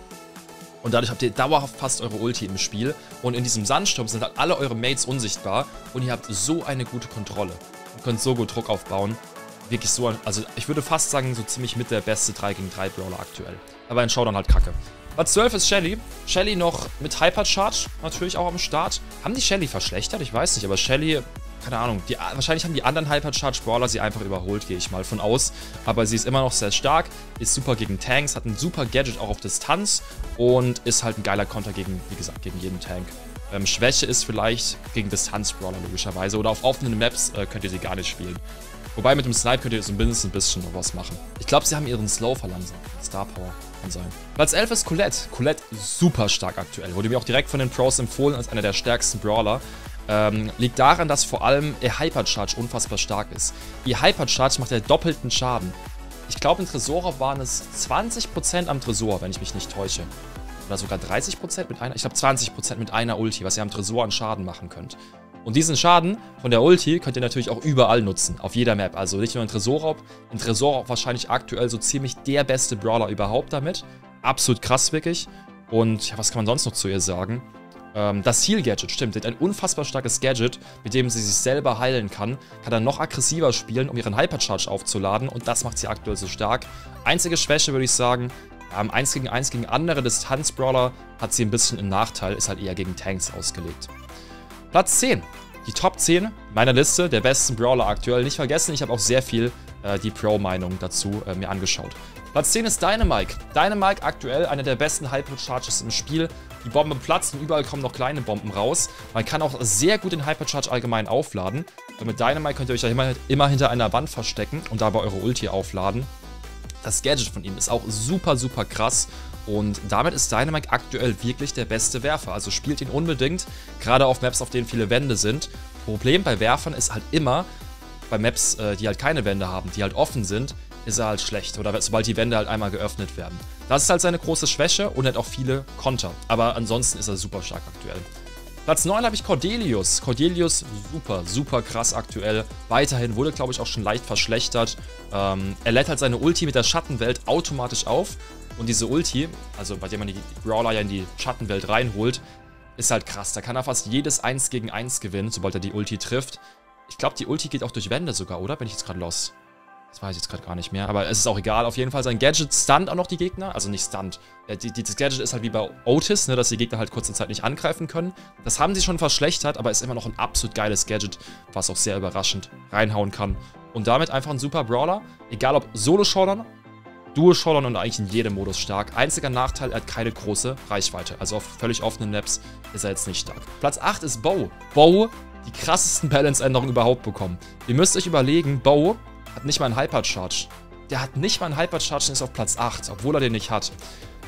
Und dadurch habt ihr dauerhaft fast eure Ulti im Spiel. Und in diesem Sandsturm sind halt alle eure Mates unsichtbar. Und ihr habt so eine gute Kontrolle. Ihr könnt so gut Druck aufbauen. Wirklich so, ein, also ich würde fast sagen, so ziemlich mit der beste drei gegen drei Brawler aktuell. Aber in Showdown halt kacke. Platz zwölf ist Shelly. Shelly noch mit Hypercharge natürlich auch am Start. Haben die Shelly verschlechtert? Ich weiß nicht, aber Shelly... Keine Ahnung, die, wahrscheinlich haben die anderen Hypercharge-Brawler sie einfach überholt, gehe ich mal von aus. Aber sie ist immer noch sehr stark, ist super gegen Tanks, hat ein super Gadget auch auf Distanz und ist halt ein geiler Konter gegen, wie gesagt, gegen jeden Tank. Ähm, Schwäche ist vielleicht gegen Distanz-Brawler logischerweise oder auf offenen Maps äh, könnt ihr sie gar nicht spielen. Wobei mit dem Snipe könnt ihr so mindestens ein bisschen noch was machen. Ich glaube, sie haben ihren Slow verlangsamt. Star Power kann sein. Platz elf ist Colette. Colette super stark aktuell. Wurde mir auch direkt von den Pros empfohlen als einer der stärksten Brawler. Ähm, liegt daran, dass vor allem ihr Hypercharge unfassbar stark ist. Ihr Hypercharge macht ja doppelten Schaden. Ich glaube, in Tresore waren es zwanzig Prozent am Tresor, wenn ich mich nicht täusche. Oder sogar dreißig Prozent mit einer, ich glaube zwanzig Prozent mit einer Ulti, was ihr am Tresor an Schaden machen könnt. Und diesen Schaden von der Ulti könnt ihr natürlich auch überall nutzen, auf jeder Map. Also nicht nur in Tresorraub, in Tresorraub wahrscheinlich aktuell so ziemlich der beste Brawler überhaupt damit. Absolut krass, wirklich. Und ja, was kann man sonst noch zu ihr sagen? Das Heal-Gadget, stimmt, ist ein unfassbar starkes Gadget, mit dem sie sich selber heilen kann. Kann dann noch aggressiver spielen, um ihren Hypercharge aufzuladen und das macht sie aktuell so stark. Einzige Schwäche würde ich sagen, ähm, eins gegen eins gegen andere Distanz-Brawler hat sie ein bisschen im Nachteil, ist halt eher gegen Tanks ausgelegt. Platz zehn, die Top zehn meiner Liste der besten Brawler aktuell. Nicht vergessen, ich habe auch sehr viel äh, die Pro-Meinung dazu äh, mir angeschaut. Platz zehn ist Dynamike. Dynamike aktuell einer der besten Hypercharges im Spiel. Die Bomben platzen, überall kommen noch kleine Bomben raus. Man kann auch sehr gut den Hypercharge allgemein aufladen. Und mit Dynamike könnt ihr euch ja immer, immer hinter einer Wand verstecken und dabei eure Ulti aufladen. Das Gadget von ihm ist auch super, super krass. Und damit ist Dynamike aktuell wirklich der beste Werfer. Also spielt ihn unbedingt, gerade auf Maps, auf denen viele Wände sind. Problem bei Werfern ist halt immer, bei Maps, die halt keine Wände haben, die halt offen sind, ist er halt schlecht. Oder sobald die Wände halt einmal geöffnet werden. Das ist halt seine große Schwäche und hat auch viele Konter. Aber ansonsten ist er super stark aktuell. Platz neun habe ich Cordelius. Cordelius, super, super krass aktuell. Weiterhin wurde, glaube ich, auch schon leicht verschlechtert. Ähm, er lädt halt seine Ulti mit der Schattenwelt automatisch auf. Und diese Ulti, also bei der man die Brawler ja in die Schattenwelt reinholt, ist halt krass. Da kann er fast jedes eins gegen eins gewinnen, sobald er die Ulti trifft. Ich glaube, die Ulti geht auch durch Wände sogar, oder? Bin ich jetzt gerade los? Das weiß ich jetzt gerade gar nicht mehr, aber es ist auch egal. Auf jeden Fall, sein Gadget stunt auch noch die Gegner. Also nicht stunt. Ja, die, die, das Gadget ist halt wie bei Otis, ne, dass die Gegner halt kurze Zeit nicht angreifen können. Das haben sie schon verschlechtert, aber ist immer noch ein absolut geiles Gadget, was auch sehr überraschend reinhauen kann. Und damit einfach ein super Brawler. Egal ob Solo-Showdown, Duo-Showdown und eigentlich in jedem Modus stark. Einziger Nachteil, er hat keine große Reichweite. Also auf völlig offenen Maps ist er jetzt nicht stark. Platz acht ist Bo. Bo, die krassesten Balance-Änderungen überhaupt bekommen. Ihr müsst euch überlegen, Bo hat nicht mal einen Hypercharge. Der hat nicht mal einen Hypercharge und ist auf Platz acht, obwohl er den nicht hat.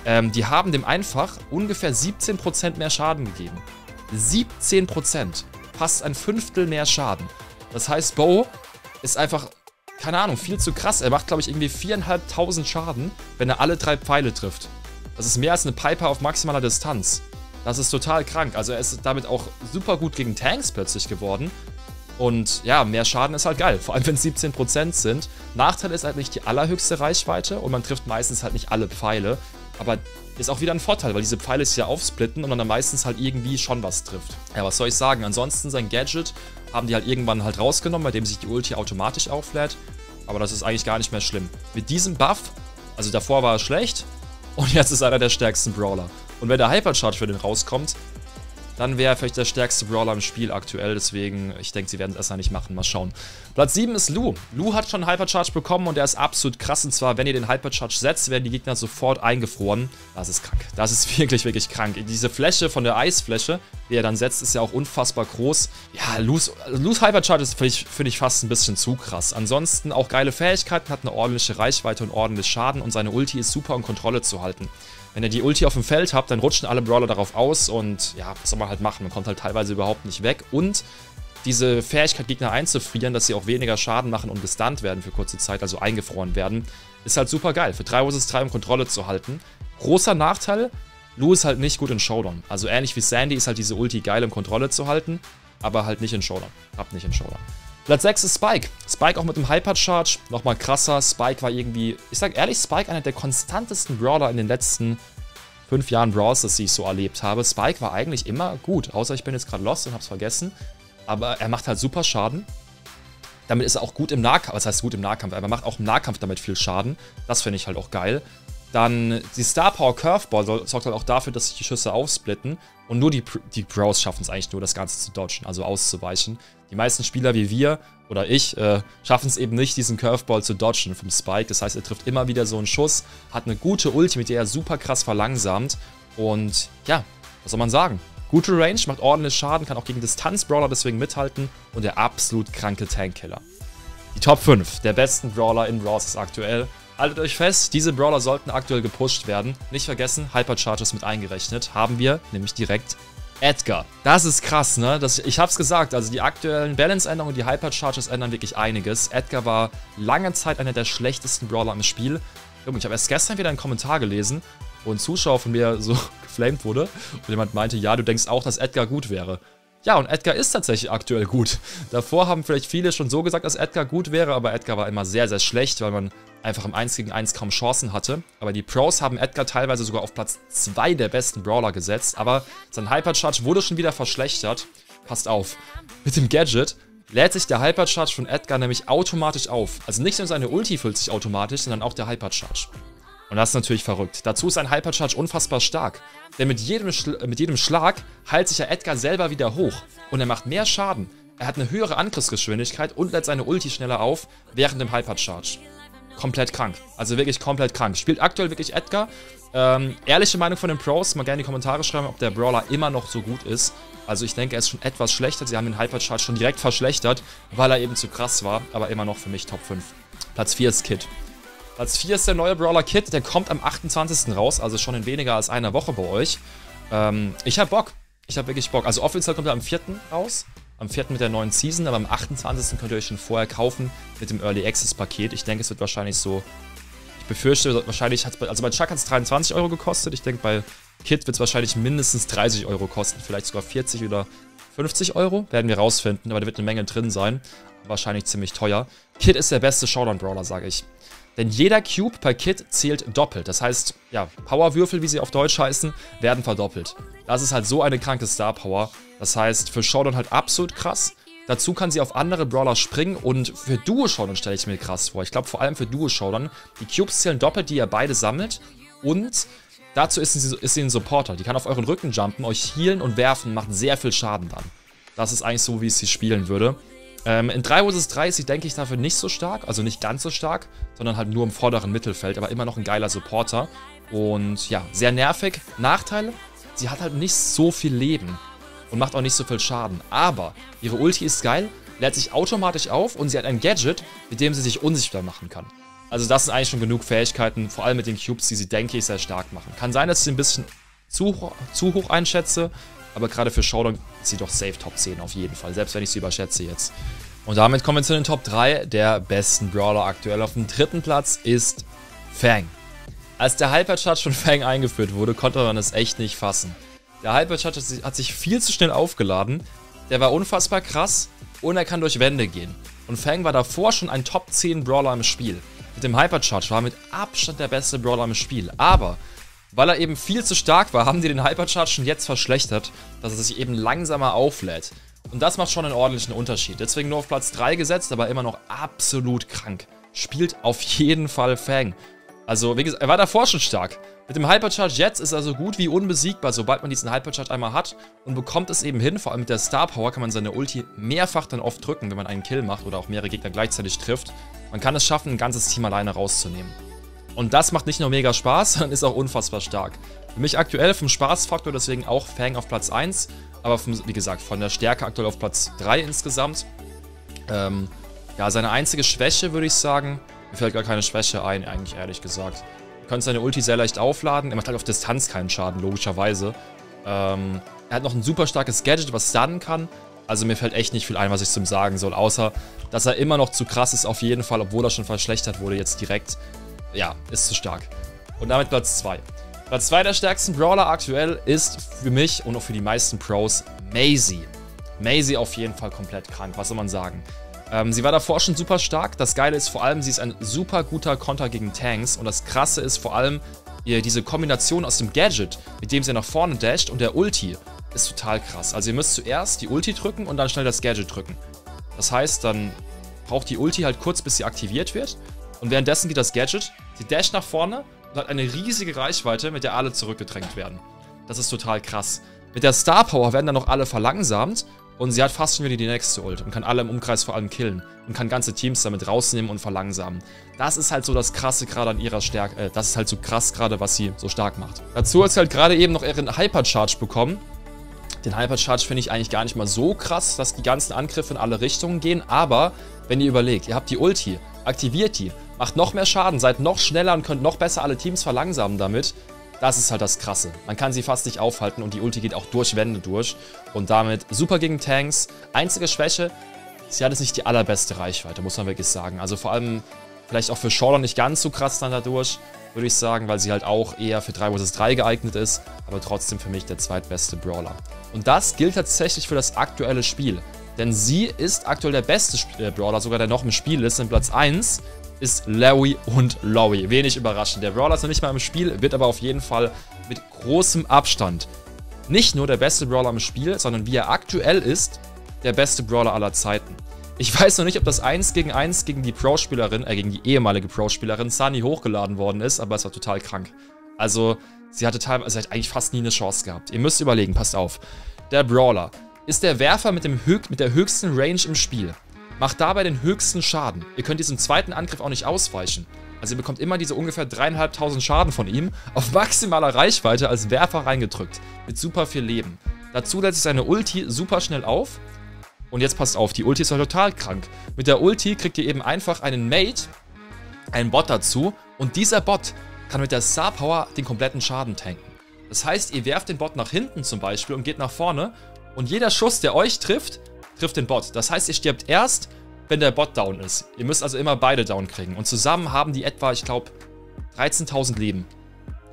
Ähm, die haben dem einfach ungefähr siebzehn Prozent mehr Schaden gegeben. siebzehn Prozent. Fast ein Fünftel mehr Schaden. Das heißt, Bo ist einfach, keine Ahnung, viel zu krass. Er macht, glaube ich, irgendwie viertausendfünfhundert Schaden, wenn er alle drei Pfeile trifft. Das ist mehr als eine Piper auf maximaler Distanz. Das ist total krank. Also er ist damit auch super gut gegen Tanks plötzlich geworden. Und ja, mehr Schaden ist halt geil, vor allem wenn es siebzehn Prozent sind. Nachteil ist halt nicht die allerhöchste Reichweite und man trifft meistens halt nicht alle Pfeile. Aber ist auch wieder ein Vorteil, weil diese Pfeile sich ja aufsplitten und man dann meistens halt irgendwie schon was trifft. Ja, was soll ich sagen? Ansonsten sein Gadget haben die halt irgendwann halt rausgenommen, bei dem sich die Ulti automatisch auflädt. Aber das ist eigentlich gar nicht mehr schlimm. Mit diesem Buff, also davor war er schlecht und jetzt ist er einer der stärksten Brawler. Und wenn der Hypercharge für den rauskommt, dann wäre er vielleicht der stärkste Brawler im Spiel aktuell. Deswegen, ich denke, sie werden es erstmal nicht machen. Mal schauen. Platz sieben ist Lou. Lou hat schon einen Hypercharge bekommen und der ist absolut krass. Und zwar, wenn ihr den Hypercharge setzt, werden die Gegner sofort eingefroren. Das ist krank. Das ist wirklich, wirklich krank. Diese Fläche von der Eisfläche, die er dann setzt, ist ja auch unfassbar groß. Ja, Lou's, Lou's Hypercharge ist, finde ich, find ich, fast ein bisschen zu krass. Ansonsten auch geile Fähigkeiten, hat eine ordentliche Reichweite und ordentlich Schaden. Und seine Ulti ist super, um Kontrolle zu halten. Wenn ihr die Ulti auf dem Feld habt, dann rutschen alle Brawler darauf aus und ja, was soll man halt machen? Man kommt halt teilweise überhaupt nicht weg und diese Fähigkeit, Gegner einzufrieren, dass sie auch weniger Schaden machen und gestunt werden für kurze Zeit, also eingefroren werden, ist halt super geil. Für drei versus drei, um Kontrolle zu halten. Großer Nachteil, Lou ist halt nicht gut in Showdown. Also ähnlich wie Sandy ist halt diese Ulti geil, um Kontrolle zu halten, aber halt nicht in Showdown. Habt nicht in Showdown. Platz sechs ist Spike. Spike auch mit dem Hypercharge. Nochmal krasser. Spike war irgendwie, ich sag ehrlich, Spike einer der konstantesten Brawler in den letzten fünf Jahren Brawls, das ich so erlebt habe. Spike war eigentlich immer gut, außer ich bin jetzt gerade lost und hab's vergessen. Aber er macht halt super Schaden. Damit ist er auch gut im Nahkampf, was heißt gut im Nahkampf, aber er macht auch im Nahkampf damit viel Schaden. Das finde ich halt auch geil. Dann die Star Power Curveball sorgt halt auch dafür, dass sich die Schüsse aufsplitten. Und nur die, die Pros schaffen es eigentlich nur, das Ganze zu dodgen, also auszuweichen. Die meisten Spieler wie wir oder ich äh, schaffen es eben nicht, diesen Curveball zu dodgen vom Spike. Das heißt, er trifft immer wieder so einen Schuss, hat eine gute Ulti, mit der er super krass verlangsamt. Und ja, was soll man sagen? Gute Range, macht ordentlich Schaden, kann auch gegen Distanz-Brawler deswegen mithalten. Und der absolut kranke Tankkiller. Die Top fünf der besten Brawler in Brawl Stars aktuell. Haltet euch fest, diese Brawler sollten aktuell gepusht werden. Nicht vergessen, Hypercharges mit eingerechnet haben wir nämlich direkt Edgar. Das ist krass, ne? Das, ich hab's gesagt, also die aktuellen Balance-Änderungen, die Hypercharges ändern wirklich einiges. Edgar war lange Zeit einer der schlechtesten Brawler im Spiel. Ich habe erst gestern wieder einen Kommentar gelesen, wo ein Zuschauer von mir so geflamed wurde und jemand meinte, ja, du denkst auch, dass Edgar gut wäre. Ja, und Edgar ist tatsächlich aktuell gut. Davor haben vielleicht viele schon so gesagt, dass Edgar gut wäre, aber Edgar war immer sehr, sehr schlecht, weil man einfach im eins gegen eins kaum Chancen hatte. Aber die Pros haben Edgar teilweise sogar auf Platz zwei der besten Brawler gesetzt, aber sein Hypercharge wurde schon wieder verschlechtert. Passt auf, mit dem Gadget lädt sich der Hypercharge von Edgar nämlich automatisch auf. Also nicht nur seine Ulti füllt sich automatisch, sondern auch der Hypercharge. Und das ist natürlich verrückt. Dazu ist ein Hypercharge unfassbar stark. Denn mit jedem, Schla mit jedem Schlag heilt sich ja Edgar selber wieder hoch. Und er macht mehr Schaden. Er hat eine höhere Angriffsgeschwindigkeit und lädt seine Ulti schneller auf während dem Hypercharge. Komplett krank. Also wirklich komplett krank. Spielt aktuell wirklich Edgar. Ähm, ehrliche Meinung von den Pros. Mal gerne in die Kommentare schreiben, ob der Brawler immer noch so gut ist. Also ich denke, er ist schon etwas schlechter. Sie haben den Hypercharge schon direkt verschlechtert, weil er eben zu krass war. Aber immer noch für mich Top fünf. Platz vier ist Kid. Platz vier ist der neue Brawler Kid. Der kommt am achtundzwanzigsten raus. Also schon in weniger als einer Woche bei euch. Ähm, ich hab Bock. Ich hab wirklich Bock. Also offiziell kommt er am vierten raus. Am vierten mit der neuen Season, aber am achtundzwanzigsten könnt ihr euch schon vorher kaufen mit dem Early Access Paket. Ich denke, es wird wahrscheinlich so, ich befürchte, wahrscheinlich hat es, also bei Chuck hat es dreiundzwanzig Euro gekostet. Ich denke, bei Kid wird es wahrscheinlich mindestens dreißig Euro kosten, vielleicht sogar vierzig oder fünfzig Euro. Werden wir rausfinden, aber da wird eine Menge drin sein. Wahrscheinlich ziemlich teuer. Kid ist der beste Showdown-Brawler, sage ich. Denn jeder Cube per Kid zählt doppelt. Das heißt, ja, Powerwürfel, wie sie auf Deutsch heißen, werden verdoppelt. Das ist halt so eine kranke Star-Power. Das heißt, für Showdown halt absolut krass. Dazu kann sie auf andere Brawler springen und für Duo-Showdown stelle ich mir krass vor. Ich glaube, vor allem für Duo-Showdown. Die Cubes zählen doppelt, die ihr beide sammelt. Und dazu ist sie, ist sie ein Supporter. Die kann auf euren Rücken jumpen, euch healen und werfen. Macht sehr viel Schaden dann. Das ist eigentlich so, wie ich sie spielen würde. Ähm, in drei gegen drei ist sie, denke ich, dafür nicht so stark, also nicht ganz so stark, sondern halt nur im vorderen Mittelfeld, aber immer noch ein geiler Supporter und ja, sehr nervig. Nachteile, sie hat halt nicht so viel Leben und macht auch nicht so viel Schaden, aber ihre Ulti ist geil, lädt sich automatisch auf und sie hat ein Gadget, mit dem sie sich unsichtbar machen kann. Also das sind eigentlich schon genug Fähigkeiten, vor allem mit den Cubes, die sie, denke ich, sehr stark machen. Kann sein, dass ich sie ein bisschen zu, zu hoch einschätze, aber gerade für Showdown ist sie doch safe Top zehn auf jeden Fall, selbst wenn ich sie überschätze jetzt. Und damit kommen wir zu den Top drei der besten Brawler aktuell. Auf dem dritten Platz ist Fang. Als der Hypercharge von Fang eingeführt wurde, konnte man es echt nicht fassen. Der Hypercharge hat sich viel zu schnell aufgeladen, der war unfassbar krass und er kann durch Wände gehen. Und Fang war davor schon ein Top zehn Brawler im Spiel. Mit dem Hypercharge war er mit Abstand der beste Brawler im Spiel, aber weil er eben viel zu stark war, haben die den Hypercharge schon jetzt verschlechtert, dass er sich eben langsamer auflädt. Und das macht schon einen ordentlichen Unterschied. Deswegen nur auf Platz drei gesetzt, aber immer noch absolut krank. Spielt auf jeden Fall Fang. Also, wie gesagt, er war davor schon stark. Mit dem Hypercharge jetzt ist er so gut wie unbesiegbar, sobald man diesen Hypercharge einmal hat und bekommt es eben hin. Vor allem mit der Star Power kann man seine Ulti mehrfach dann oft drücken, wenn man einen Kill macht oder auch mehrere Gegner gleichzeitig trifft. Man kann es schaffen, ein ganzes Team alleine rauszunehmen. Und das macht nicht nur mega Spaß, sondern ist auch unfassbar stark. Für mich aktuell vom Spaßfaktor deswegen auch Fang auf Platz eins, aber vom, wie gesagt, von der Stärke aktuell auf Platz drei insgesamt. Ähm, ja, seine einzige Schwäche würde ich sagen, mir fällt gar keine Schwäche ein, eigentlich ehrlich gesagt. Ihr könnt seine Ulti sehr leicht aufladen, er macht halt auf Distanz keinen Schaden, logischerweise. Ähm, er hat noch ein super starkes Gadget, was stunnen kann. Also mir fällt echt nicht viel ein, was ich zum sagen soll, außer, dass er immer noch zu krass ist auf jeden Fall, obwohl er schon verschlechtert wurde jetzt direkt. Ja, ist zu stark. Und damit Platz zwei. Platz zwei der stärksten Brawler aktuell ist für mich und auch für die meisten Pros Maisie. Maisie auf jeden Fall komplett krank, was soll man sagen. Ähm, sie war davor schon super stark. Das Geile ist vor allem, sie ist ein super guter Konter gegen Tanks. Und das Krasse ist vor allem, ihr, diese Kombination aus dem Gadget, mit dem sie nach vorne dasht und der Ulti, ist total krass. Also ihr müsst zuerst die Ulti drücken und dann schnell das Gadget drücken. Das heißt, dann braucht die Ulti halt kurz, bis sie aktiviert wird. Und währenddessen geht das Gadget, sie dasht nach vorne und hat eine riesige Reichweite, mit der alle zurückgedrängt werden. Das ist total krass. Mit der Star Power werden dann noch alle verlangsamt und sie hat fast schon wieder die nächste Ult und kann alle im Umkreis vor allem killen und kann ganze Teams damit rausnehmen und verlangsamen. Das ist halt so das Krasse gerade an ihrer Stärke, äh, das ist halt so krass gerade, was sie so stark macht. Dazu hat sie halt gerade eben noch ihren Hypercharge bekommen. Den Hypercharge finde ich eigentlich gar nicht mal so krass, dass die ganzen Angriffe in alle Richtungen gehen, aber wenn ihr überlegt, ihr habt die Ulti, aktiviert die, macht noch mehr Schaden, seid noch schneller und könnt noch besser alle Teams verlangsamen damit. Das ist halt das Krasse. Man kann sie fast nicht aufhalten und die Ulti geht auch durch Wände durch. Und damit super gegen Tanks. Einzige Schwäche, sie hat jetzt nicht die allerbeste Reichweite, muss man wirklich sagen. Also vor allem vielleicht auch für Showdown nicht ganz so krass dann dadurch, würde ich sagen, weil sie halt auch eher für drei gegen drei geeignet ist. Aber trotzdem für mich der zweitbeste Brawler. Und das gilt tatsächlich für das aktuelle Spiel. Denn sie ist aktuell der beste Brawler, sogar der noch im Spiel ist. Denn Platz eins ist Larry und Lowry. Wenig überraschend. Der Brawler ist noch nicht mal im Spiel, wird aber auf jeden Fall mit großem Abstand nicht nur der beste Brawler im Spiel, sondern wie er aktuell ist, der beste Brawler aller Zeiten. Ich weiß noch nicht, ob das eins gegen eins gegen die Pro-Spielerin, äh, gegen die ehemalige Pro-Spielerin Sunny hochgeladen worden ist, aber es war total krank. Also, sie hatte teilweise, sie hat eigentlich fast nie eine Chance gehabt. Ihr müsst überlegen, passt auf. Der Brawler ist der Werfer mit, dem höch- mit der höchsten Range im Spiel. Macht dabei den höchsten Schaden. Ihr könnt diesem zweiten Angriff auch nicht ausweichen. Also ihr bekommt immer diese ungefähr dreitausendfünfhundert Schaden von ihm auf maximaler Reichweite als Werfer reingedrückt. Mit super viel Leben. Dazu lädt sich seine Ulti super schnell auf. Und jetzt passt auf, die Ulti ist ja total krank. Mit der Ulti kriegt ihr eben einfach einen Mate, einen Bot dazu. Und dieser Bot kann mit der Star Power den kompletten Schaden tanken. Das heißt, ihr werft den Bot nach hinten zum Beispiel und geht nach vorne. Und jeder Schuss, der euch trifft, trifft den Bot. Das heißt, ihr stirbt erst, wenn der Bot down ist. Ihr müsst also immer beide down kriegen. Und zusammen haben die etwa, ich glaube, dreizehntausend Leben.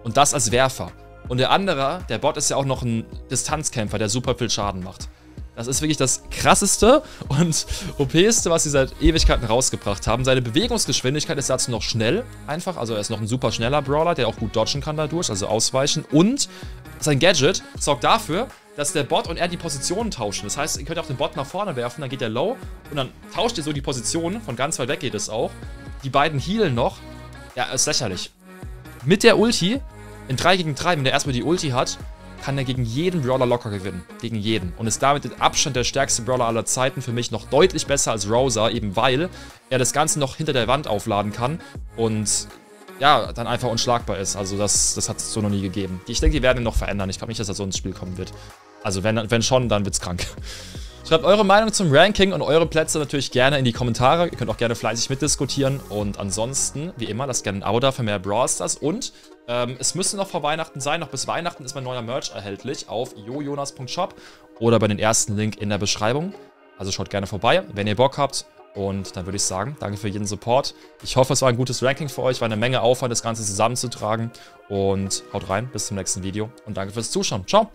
Und das als Werfer. Und der andere, der Bot ist ja auch noch ein Distanzkämpfer, der super viel Schaden macht. Das ist wirklich das krasseste und O P-ste, was sie seit Ewigkeiten rausgebracht haben. Seine Bewegungsgeschwindigkeit ist dazu noch schnell, einfach. Also er ist noch ein super schneller Brawler, der auch gut dodgen kann dadurch, also ausweichen. Und sein Gadget sorgt dafür, dass der Bot und er die Positionen tauschen. Das heißt, ihr könnt auch den Bot nach vorne werfen, dann geht der low und dann tauscht ihr so die Positionen. Von ganz weit weg geht es auch. Die beiden healen noch. Ja, ist lächerlich. Mit der Ulti, in drei gegen drei, wenn der erstmal die Ulti hat, kann er gegen jeden Brawler locker gewinnen. Gegen jeden. Und ist damit mit Abstand der stärkste Brawler aller Zeiten. Für mich noch deutlich besser als Rosa, eben weil er das Ganze noch hinter der Wand aufladen kann. Und ja, dann einfach unschlagbar ist. Also das, das hat es so noch nie gegeben. Ich denke, die werden ihn noch verändern. Ich glaube nicht, dass er so ins Spiel kommen wird. Also wenn, wenn schon, dann wird's krank. Schreibt eure Meinung zum Ranking und eure Plätze natürlich gerne in die Kommentare. Ihr könnt auch gerne fleißig mitdiskutieren. Und ansonsten, wie immer, lasst gerne ein Abo da für mehr Brawl Stars. Und ähm, es müsste noch vor Weihnachten sein. Noch bis Weihnachten ist mein neuer Merch erhältlich auf jojonas punkt shop oder bei den ersten Link in der Beschreibung. Also schaut gerne vorbei, wenn ihr Bock habt. Und dann würde ich sagen, danke für jeden Support. Ich hoffe, es war ein gutes Ranking für euch. War eine Menge Aufwand, das Ganze zusammenzutragen. Und haut rein, bis zum nächsten Video. Und danke fürs Zuschauen. Ciao.